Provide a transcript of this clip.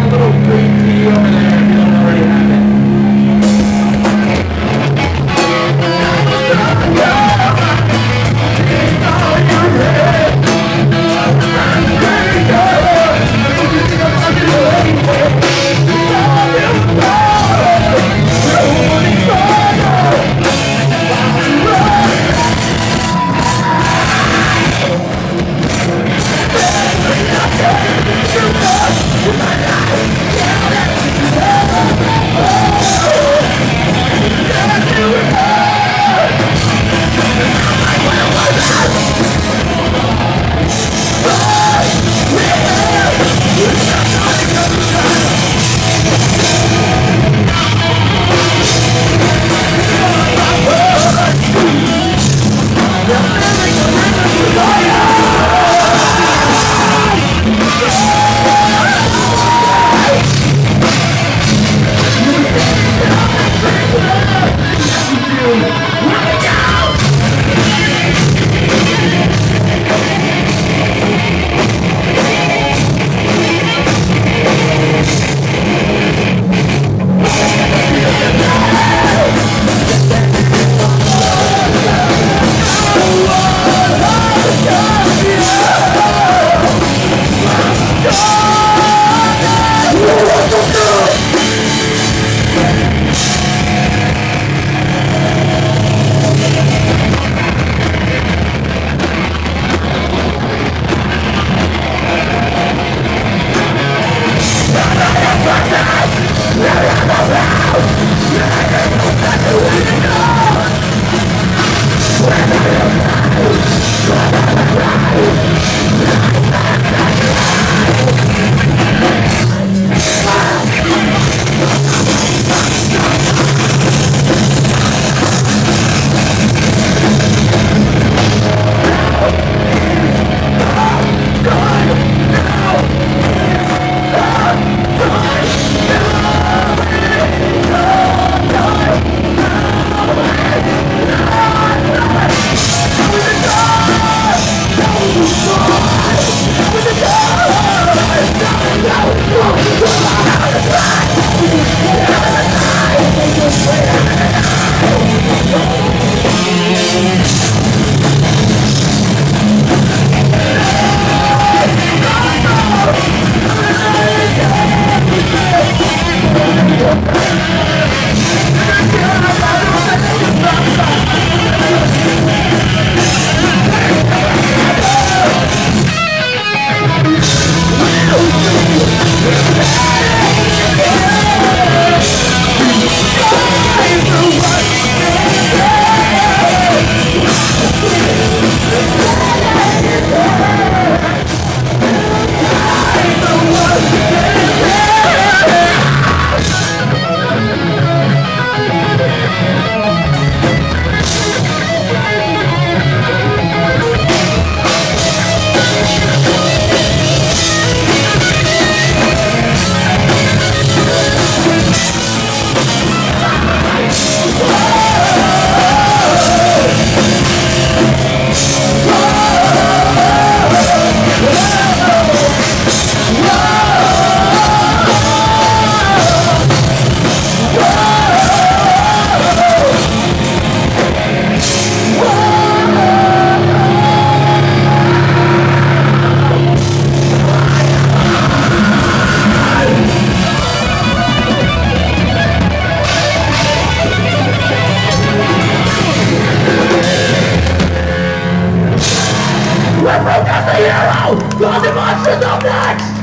that little green tea over there if you don't already have it. Protest the Hero! All the monsters up next!